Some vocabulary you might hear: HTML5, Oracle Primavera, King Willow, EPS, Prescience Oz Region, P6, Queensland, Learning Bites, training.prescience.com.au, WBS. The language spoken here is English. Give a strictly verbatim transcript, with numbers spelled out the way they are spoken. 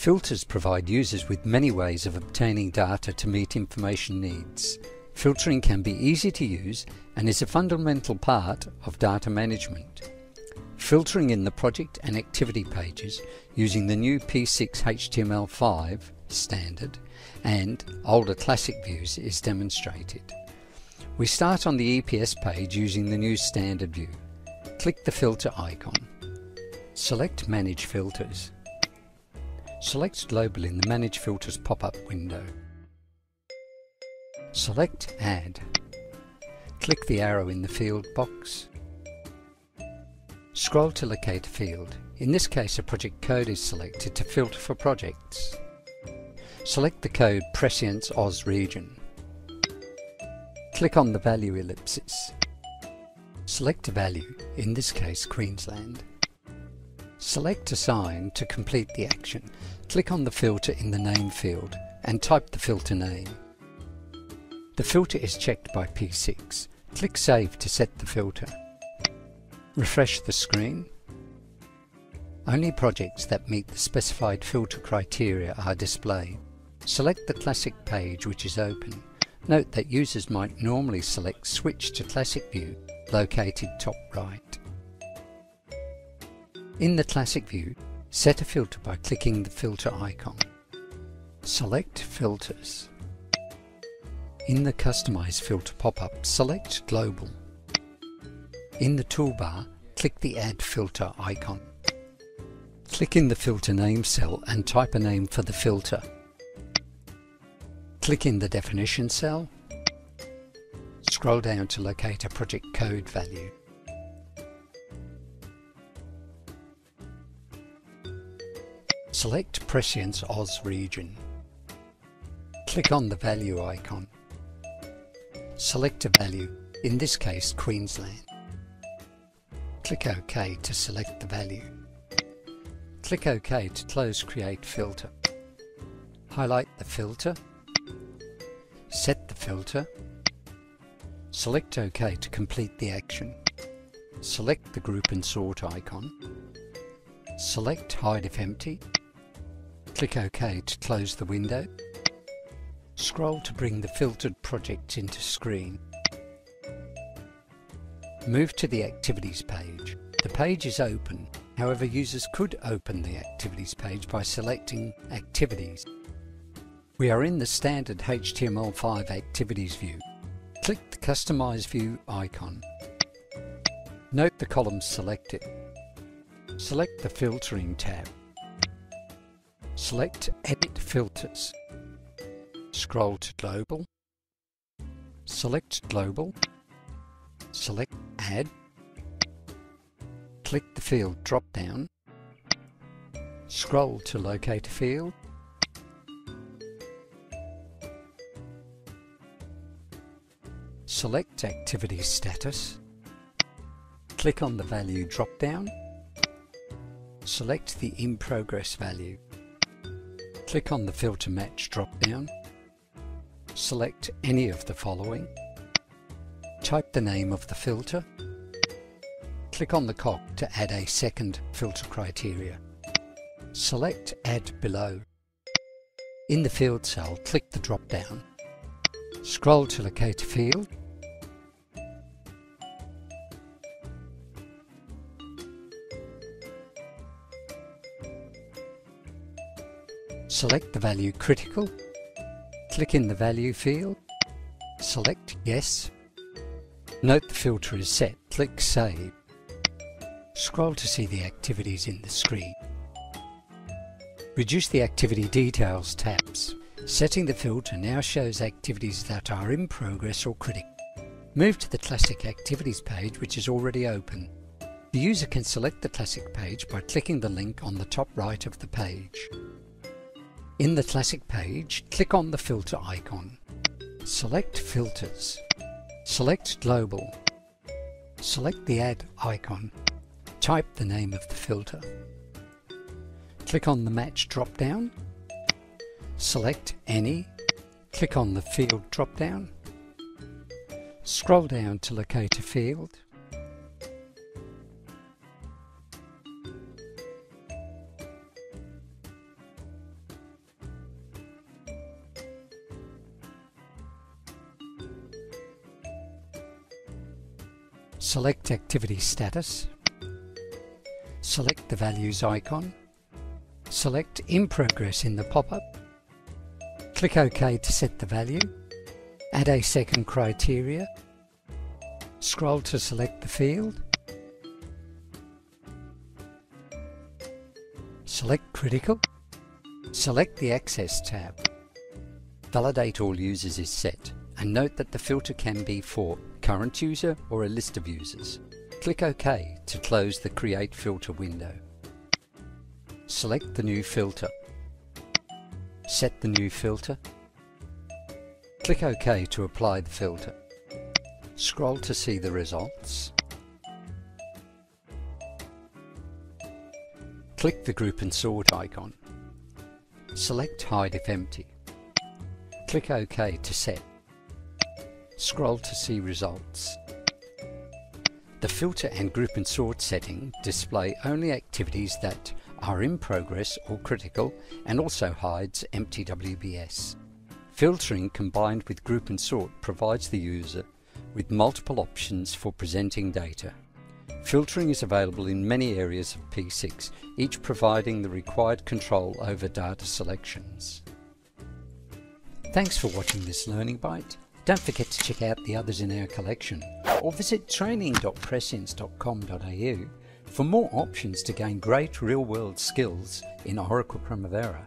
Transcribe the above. Filters provide users with many ways of obtaining data to meet information needs. Filtering can be easy to use and is a fundamental part of data management. Filtering in the project and activity pages using the new P six H T M L five standard and older classic views is demonstrated. We start on the E P S page using the new standard view. Click the filter icon. Select Manage Filters. Select Global in the Manage Filters pop-up window. Select Add. Click the arrow in the field box. Scroll to locate a field. In this case, a project code is selected to filter for projects. Select the code Prescience Oz Region. Click on the value ellipsis. Select a value, in this case Queensland. Select Assign to complete the action. Click on the filter in the name field and type the filter name. The filter is checked by P six. Click Save to set the filter. Refresh the screen. Only projects that meet the specified filter criteria are displayed. Select the classic page which is open. Note that users might normally select Switch to Classic View, located top right. In the Classic View, set a filter by clicking the filter icon. Select Filters. In the Customize Filter pop-up, select Global. In the toolbar, click the Add Filter icon. Click in the filter name cell and type a name for the filter. Click in the definition cell. Scroll down to locate a project code value. Select Prescience Oz Region. Click on the value icon. Select a value, in this case Queensland. Click OK to select the value. Click OK to close Create Filter. Highlight the filter. Set the filter. Select OK to complete the action. Select the Group and Sort icon. Select Hide if empty. Click OK to close the window. Scroll to bring the filtered project into screen. Move to the Activities page. The page is open, however users could open the Activities page by selecting Activities. We are in the standard H T M L five Activities view. Click the Customize View icon. Note the columns selected. Select the Filtering tab. Select Edit Filters. Scroll to Global. Select Global. Select Add. Click the field drop-down. Scroll to locate a field. Select Activity Status. Click on the Value drop-down. Select the In Progress value. Click on the Filter Match drop-down. Select any of the following. Type the name of the filter. Click on the cog to add a second filter criteria. Select Add Below. In the field cell, click the drop-down. Scroll to locate a field. Select the value critical. Click in the value field. Select yes. Note the filter is set. Click save. Scroll to see the activities in the screen. Reduce the activity details tabs. Setting the filter now shows activities that are in progress or critical. Move to the classic activities page, which is already open. The user can select the classic page by clicking the link on the top right of the page. In the classic page, click on the filter icon. Select Filters. Select Global. Select the Add icon. Type the name of the filter. Click on the Match drop-down. Select Any. Click on the Field drop-down. Scroll down to locate a field. Select Activity Status. Select the Values icon. Select In Progress in the pop-up. Click OK to set the value. Add a second criteria. Scroll to select the field. Select Critical. Select the Access tab. Validate all users is set, and note that the filter can be for current user or a list of users. Click OK to close the Create Filter window. Select the new filter. Set the new filter. Click OK to apply the filter. Scroll to see the results. Click the Group and Sort icon. Select Hide if empty. Click OK to set. Scroll to see results. The filter and group and sort setting display only activities that are in progress or critical, and also hides empty W B S. Filtering combined with group and sort provides the user with multiple options for presenting data. Filtering is available in many areas of P six, each providing the required control over data selections. Thanks for watching this Learning Bite. Don't forget to check out the others in our collection, or visit training dot prescience dot com dot A U for more options to gain great real-world skills in Oracle Primavera.